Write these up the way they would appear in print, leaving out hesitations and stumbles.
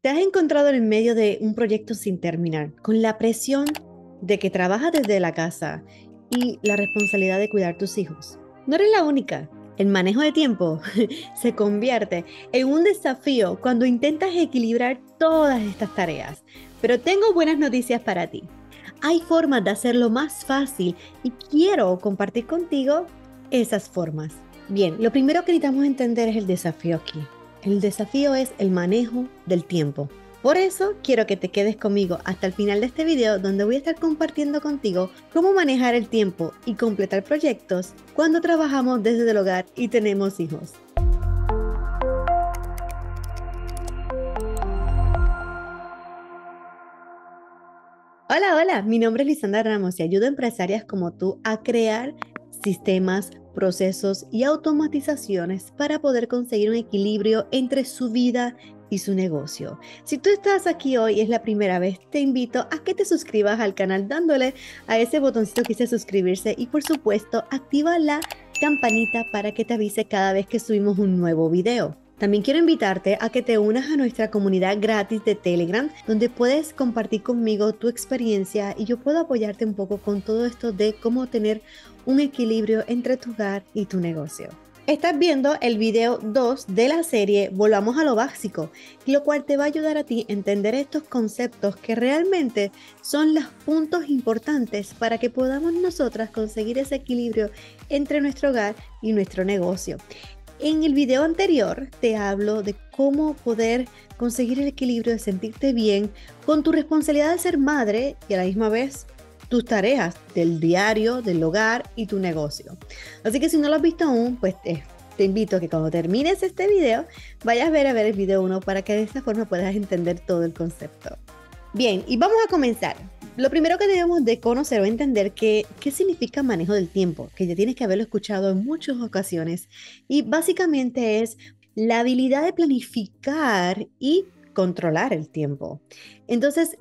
Te has encontrado en medio de un proyecto sin terminar, con la presión de que trabajas desde la casa y la responsabilidad de cuidar a tus hijos. No eres la única. El manejo de tiempo se convierte en un desafío cuando intentas equilibrar todas estas tareas. Pero tengo buenas noticias para ti. Hay formas de hacerlo más fácil y quiero compartir contigo esas formas. Bien, lo primero que necesitamos entender es el desafío aquí. El desafío es el manejo del tiempo. Por eso quiero que te quedes conmigo hasta el final de este video, donde voy a estar compartiendo contigo cómo manejar el tiempo y completar proyectos cuando trabajamos desde el hogar y tenemos hijos. Hola, hola, mi nombre es Lisandra Ramos y ayudo a empresarias como tú a crear sistemas, procesos y automatizaciones para poder conseguir un equilibrio entre su vida y su negocio. Si tú estás aquí hoy y es la primera vez, te invito a que te suscribas al canal dándole a ese botoncito que dice suscribirse y por supuesto activa la campanita para que te avise cada vez que subimos un nuevo video. También quiero invitarte a que te unas a nuestra comunidad gratis de Telegram, donde puedes compartir conmigo tu experiencia y yo puedo apoyarte un poco con todo esto de cómo tener un equilibrio entre tu hogar y tu negocio. Estás viendo el video 2 de la serie Volvamos a lo básico, lo cual te va a ayudar a ti a entender estos conceptos que realmente son los puntos importantes para que podamos nosotras conseguir ese equilibrio entre nuestro hogar y nuestro negocio. En el video anterior te hablo de cómo poder conseguir el equilibrio de sentirte bien con tu responsabilidad de ser madre y a la misma vez tus tareas del diario, del hogar y tu negocio. Así que si no lo has visto aún, pues te invito a que cuando termines este video, vayas a ver el video 1 para que de esta forma puedas entender todo el concepto. Bien, y vamos a comenzar. Lo primero que debemos de conocer o entender qué significa manejo del tiempo, que ya tienes que haberlo escuchado en muchas ocasiones, y básicamente es la habilidad de planificar y controlar el tiempo. Entonces,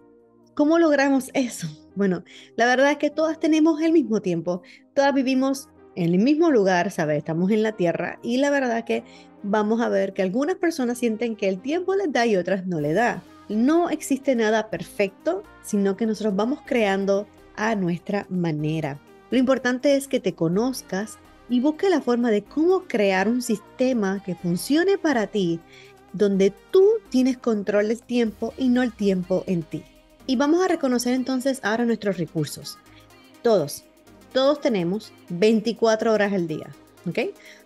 ¿cómo logramos eso? Bueno, la verdad es que todas tenemos el mismo tiempo, todas vivimos en el mismo lugar, ¿sabes? Estamos en la tierra y la verdad es que vamos a ver que algunas personas sienten que el tiempo les da y otras no le da. No existe nada perfecto, sino que nosotros vamos creando a nuestra manera. Lo importante es que te conozcas y busques la forma de cómo crear un sistema que funcione para ti, donde tú tienes control del tiempo y no el tiempo en ti. Y vamos a reconocer entonces ahora nuestros recursos. Todos tenemos 24 horas al día, ¿ok?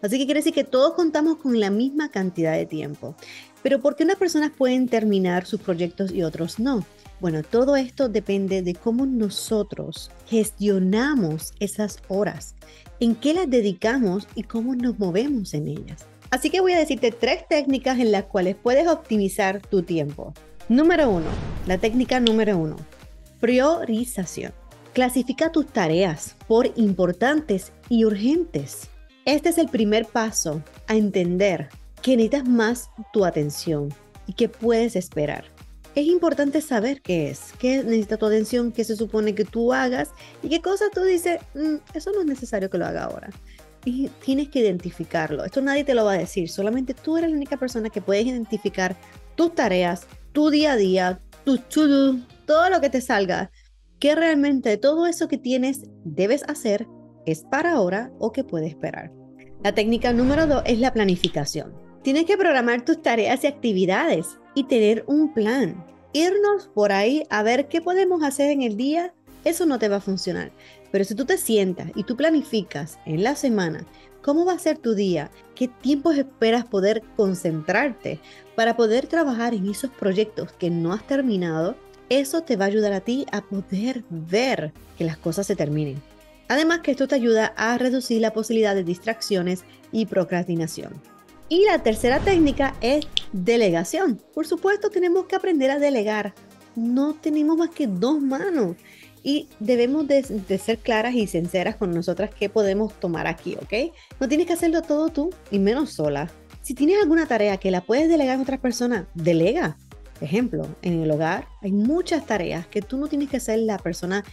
Así que quiere decir que todos contamos con la misma cantidad de tiempo. Pero ¿por qué unas personas pueden terminar sus proyectos y otros no? Bueno, todo esto depende de cómo nosotros gestionamos esas horas, en qué las dedicamos y cómo nos movemos en ellas. Así que voy a decirte 3 técnicas en las cuales puedes optimizar tu tiempo. Número 1. La técnica número 1. Priorización. Clasifica tus tareas por importantes y urgentes. Este es el primer paso a entender que necesitas más tu atención y que puedes esperar. Es importante saber qué necesita tu atención, qué se supone que tú hagas y qué cosas tú dices, eso no es necesario que lo haga ahora. Y tienes que identificarlo. Esto nadie te lo va a decir, solamente tú eres la única persona que puedes identificar tus tareas, tu día a día, tu to-do, todo lo que te salga, que realmente todo eso que tienes debes hacer es para ahora o que puede esperar. La técnica número 2 es la planificación. Tienes que programar tus tareas y actividades y tener un plan. Irnos por ahí a ver qué podemos hacer en el día, eso no te va a funcionar. Pero si tú te sientas y tú planificas en la semana, ¿cómo va a ser tu día? ¿Qué tiempos esperas poder concentrarte para poder trabajar en esos proyectos que no has terminado? Eso te va a ayudar a ti a poder ver que las cosas se terminen. Además que esto te ayuda a reducir la posibilidad de distracciones y procrastinación. Y la tercera técnica es delegación. Por supuesto, tenemos que aprender a delegar. No tenemos más que 2 manos. Y debemos de ser claras y sinceras con nosotras qué podemos tomar aquí, ¿ok? No tienes que hacerlo todo tú y menos sola. Si tienes alguna tarea que la puedes delegar a otras personas, delega. Por ejemplo, en el hogar hay muchas tareas que tú no tienes que ser la persona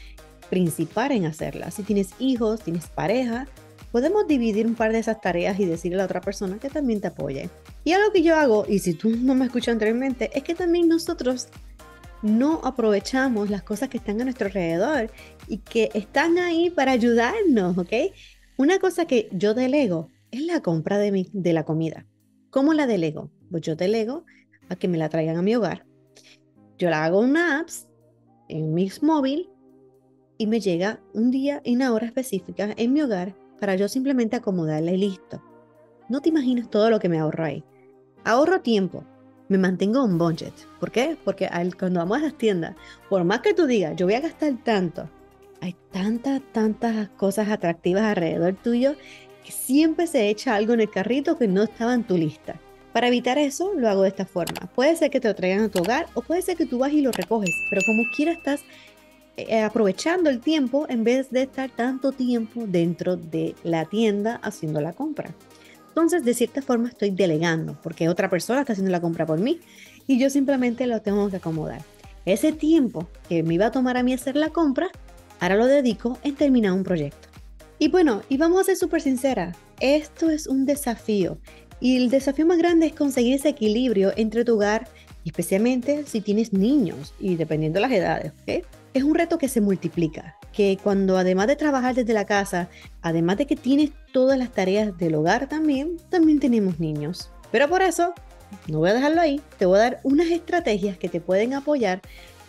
principal en hacerlas. Si tienes hijos, tienes pareja, podemos dividir un par de esas tareas y decirle a la otra persona que también te apoye. Y algo que yo hago, y si tú no me escuchas anteriormente, es que también nosotros no aprovechamos las cosas que están a nuestro alrededor y que están ahí para ayudarnos, ¿ok? Una cosa que yo delego es la compra de la comida. ¿Cómo la delego? Pues yo delego a que me la traigan a mi hogar. Yo la hago en una app, en mi móvil, y me llega un día y una hora específica en mi hogar para yo simplemente acomodarla y listo. No te imaginas todo lo que me ahorro ahí. Ahorro tiempo. Me mantengo un budget. ¿Por qué? Porque cuando vamos a las tiendas, por más que tú digas, yo voy a gastar tanto, hay tantas cosas atractivas alrededor tuyo que siempre se echa algo en el carrito que no estaba en tu lista. Para evitar eso, lo hago de esta forma. Puede ser que te lo traigan a tu hogar o puede ser que tú vas y lo recoges, pero como quiera estás aprovechando el tiempo en vez de estar tanto tiempo dentro de la tienda haciendo la compra. Entonces, de cierta forma estoy delegando porque otra persona está haciendo la compra por mí y yo simplemente lo tengo que acomodar. Ese tiempo que me iba a tomar a mí hacer la compra, ahora lo dedico en terminar un proyecto. Y bueno, y vamos a ser súper sinceras, esto es un desafío y el desafío más grande es conseguir ese equilibrio entre tu hogar, especialmente si tienes niños y dependiendo de las edades, ¿ok? Es un reto que se multiplica, que cuando además de trabajar desde la casa, además de que tienes todas las tareas del hogar también tenemos niños. Pero por eso, no voy a dejarlo ahí, te voy a dar unas estrategias que te pueden apoyar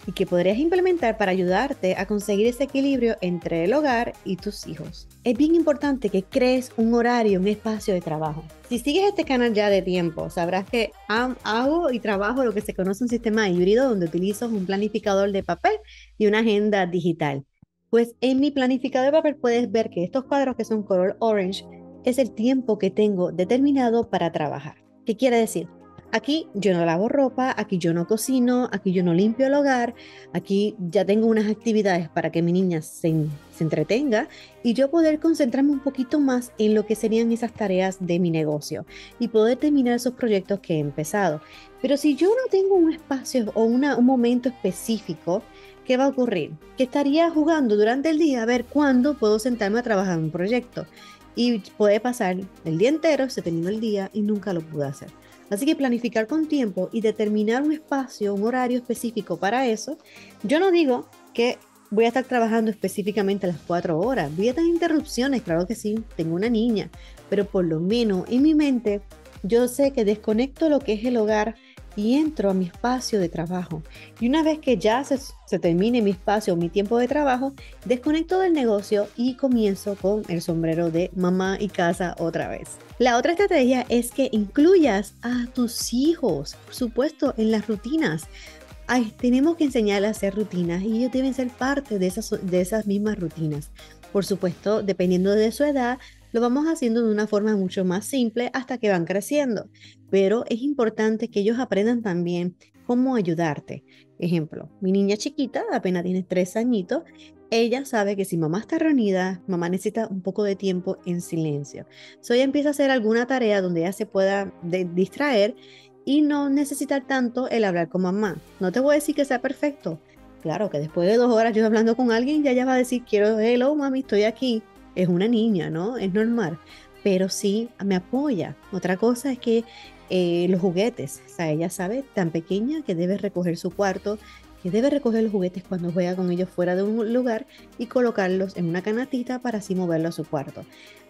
y que podrías implementar para ayudarte a conseguir ese equilibrio entre el hogar y tus hijos. Es bien importante que crees un horario, un espacio de trabajo. Si sigues este canal ya de tiempo, sabrás que hago y trabajo lo que se conoce un sistema híbrido donde utilizo un planificador de papel y una agenda digital. Pues en mi planificador de papel puedes ver que estos cuadros que son color orange es el tiempo que tengo determinado para trabajar. ¿Qué quiere decir? Aquí yo no lavo ropa, aquí yo no cocino, aquí yo no limpio el hogar, aquí ya tengo unas actividades para que mi niña se entretenga y yo poder concentrarme un poquito más en lo que serían esas tareas de mi negocio y poder terminar esos proyectos que he empezado. Pero si yo no tengo un espacio o un momento específico, ¿qué va a ocurrir? Que estaría jugando durante el día a ver cuándo puedo sentarme a trabajar en un proyecto y puede pasar el día entero, se terminó el día y nunca lo pude hacer. Así que planificar con tiempo y determinar un espacio, un horario específico para eso. Yo no digo que voy a estar trabajando específicamente las 4 horas. Voy a tener interrupciones, claro que sí, tengo una niña. Pero por lo menos en mi mente, yo sé que desconecto lo que es el hogar y entro a mi espacio de trabajo. Y una vez que ya se termine mi espacio, mi tiempo de trabajo, desconecto del negocio y comienzo con el sombrero de mamá y casa otra vez. La otra estrategia es que incluyas a tus hijos, por supuesto, en las rutinas. Tenemos que enseñarles a hacer rutinas y ellos deben ser parte de esas mismas rutinas. Por supuesto, dependiendo de su edad, lo vamos haciendo de una forma mucho más simple hasta que van creciendo. Pero es importante que ellos aprendan también cómo ayudarte. Ejemplo, mi niña chiquita, apenas tiene 3 añitos, ella sabe que si mamá está reunida, mamá necesita un poco de tiempo en silencio. So, ella empieza a hacer alguna tarea donde ella se pueda distraer y no necesitar tanto el hablar con mamá. No te voy a decir que sea perfecto. Claro que después de 2 horas yo hablando con alguien, ya ella va a decir, quiero, hello mami, estoy aquí. Es una niña, ¿no? Es normal. Pero sí me apoya. Otra cosa es que los juguetes. O sea, ella sabe, tan pequeña, que debe recoger su cuarto, que debe recoger los juguetes cuando juega con ellos fuera de un lugar y colocarlos en una canastita para así moverlo a su cuarto.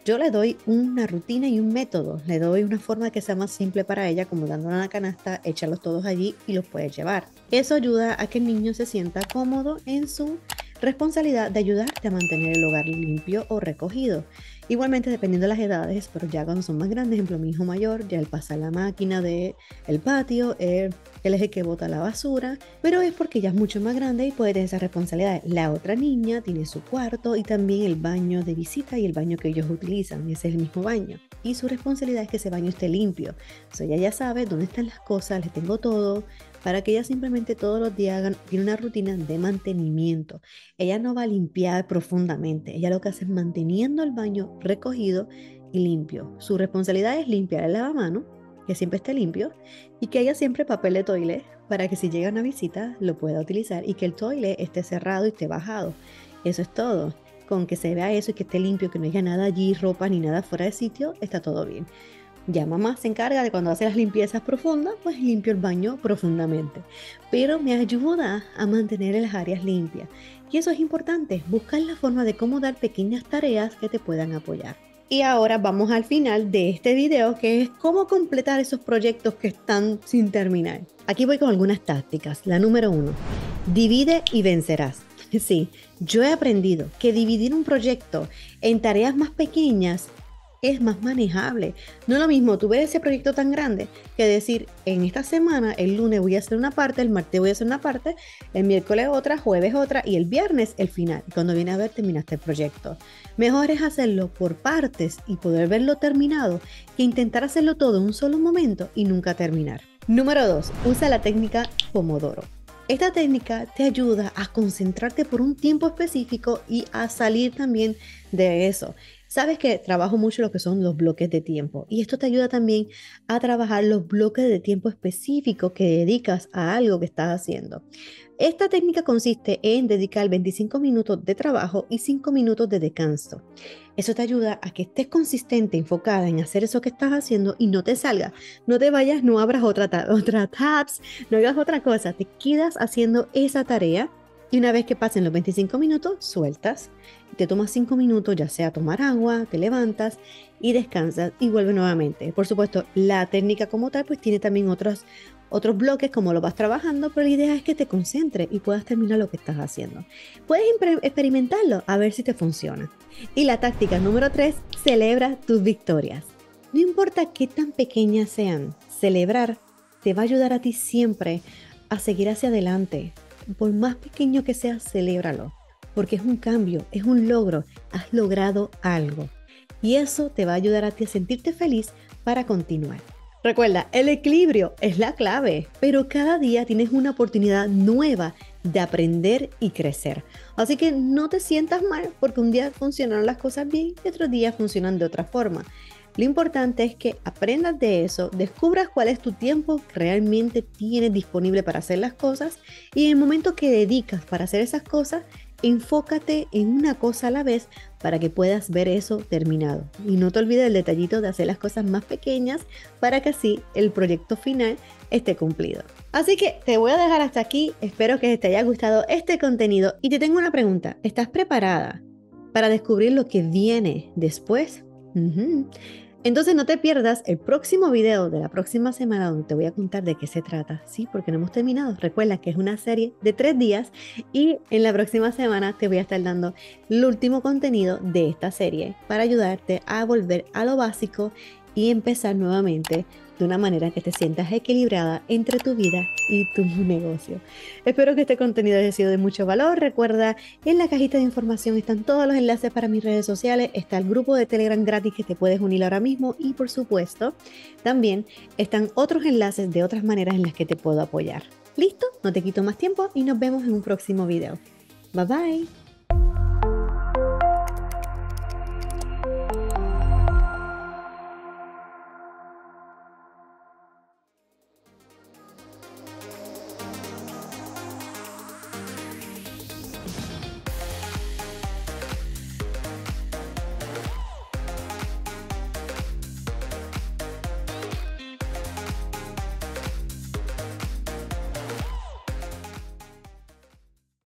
Yo le doy una rutina y un método. Le doy una forma que sea más simple para ella, como dándole una canasta, échalos todos allí y los puedes llevar. Eso ayuda a que el niño se sienta cómodo en su responsabilidad de ayudarte a mantener el hogar limpio o recogido. Igualmente dependiendo de las edades, pero ya cuando son más grandes, ejemplo mi hijo mayor, ya él pasa la máquina del patio, él es el que bota la basura, pero es porque ya es mucho más grande y puede tener esa responsabilidad. La otra niña tiene su cuarto y también el baño de visita y el baño que ellos utilizan, ese es el mismo baño. Y su responsabilidad es que ese baño esté limpio. Entonces ella ya sabe dónde están las cosas, les tengo todo, para que ella simplemente todos los días tiene una rutina de mantenimiento. Ella no va a limpiar profundamente, ella lo que hace es manteniendo el baño recogido y limpio. Su responsabilidad es limpiar el lavamanos, que siempre esté limpio, y que haya siempre papel de toilet para que si llega una visita lo pueda utilizar y que el toilet esté cerrado y esté bajado. Eso es todo. Con que se vea eso y que esté limpio, que no haya nada allí, ropa ni nada fuera de sitio, está todo bien. Ya mamá se encarga de cuando hace las limpiezas profundas, pues limpio el baño profundamente. Pero me ayuda a mantener las áreas limpias. Y eso es importante, buscar la forma de cómo dar pequeñas tareas que te puedan apoyar. Y ahora vamos al final de este video, que es cómo completar esos proyectos que están sin terminar. Aquí voy con algunas tácticas. La número 1, divide y vencerás. Sí, yo he aprendido que dividir un proyecto en tareas más pequeñas es más manejable. No es lo mismo tú ver ese proyecto tan grande que decir, en esta semana, el lunes voy a hacer una parte, el martes voy a hacer una parte, el miércoles otra, jueves otra y el viernes el final. Cuando vienes a ver, terminaste el proyecto. Mejor es hacerlo por partes y poder verlo terminado que intentar hacerlo todo en un solo momento y nunca terminar. Número 2, usa la técnica Pomodoro. Esta técnica te ayuda a concentrarte por un tiempo específico y a salir también de eso. Sabes que trabajo mucho lo que son los bloques de tiempo y esto te ayuda también a trabajar los bloques de tiempo específicos que dedicas a algo que estás haciendo. Esta técnica consiste en dedicar 25 minutos de trabajo y 5 minutos de descanso. Eso te ayuda a que estés consistente, enfocada en hacer eso que estás haciendo y no te salgas, no te vayas, no abras otra tabs, no hagas otra cosa, te quedas haciendo esa tarea. Y una vez que pasen los 25 minutos, sueltas, te tomas 5 minutos, ya sea tomar agua, te levantas y descansas y vuelves nuevamente. Por supuesto, la técnica como tal pues tiene también otros bloques como lo vas trabajando, pero la idea es que te concentres y puedas terminar lo que estás haciendo. Puedes experimentarlo a ver si te funciona. Y la táctica número 3, celebra tus victorias. No importa qué tan pequeñas sean, celebrar te va a ayudar a ti siempre a seguir hacia adelante. Por más pequeño que sea, celébralo, porque es un cambio, es un logro, has logrado algo. Y eso te va a ayudar a ti a sentirte feliz para continuar. Recuerda, el equilibrio es la clave, pero cada día tienes una oportunidad nueva de aprender y crecer. Así que no te sientas mal porque un día funcionaron las cosas bien y otros días funcionan de otra forma. Lo importante es que aprendas de eso, descubras cuál es tu tiempo que realmente tienes disponible para hacer las cosas y en el momento que dedicas para hacer esas cosas, enfócate en una cosa a la vez para que puedas ver eso terminado. Y no te olvides del detallito de hacer las cosas más pequeñas para que así el proyecto final esté cumplido. Así que te voy a dejar hasta aquí, espero que te haya gustado este contenido y te tengo una pregunta, ¿estás preparada para descubrir lo que viene después? Entonces no te pierdas el próximo video de la próxima semana donde te voy a contar de qué se trata, ¿sí? Porque no hemos terminado. Recuerda que es una serie de 3 días y en la próxima semana te voy a estar dando el último contenido de esta serie para ayudarte a volver a lo básico y empezar nuevamente de una manera que te sientas equilibrada entre tu vida y tu negocio. Espero que este contenido haya sido de mucho valor. Recuerda, en la cajita de información están todos los enlaces para mis redes sociales, está el grupo de Telegram gratis que te puedes unir ahora mismo y por supuesto, también están otros enlaces de otras maneras en las que te puedo apoyar. ¿Listo? No te quito más tiempo y nos vemos en un próximo video. Bye bye.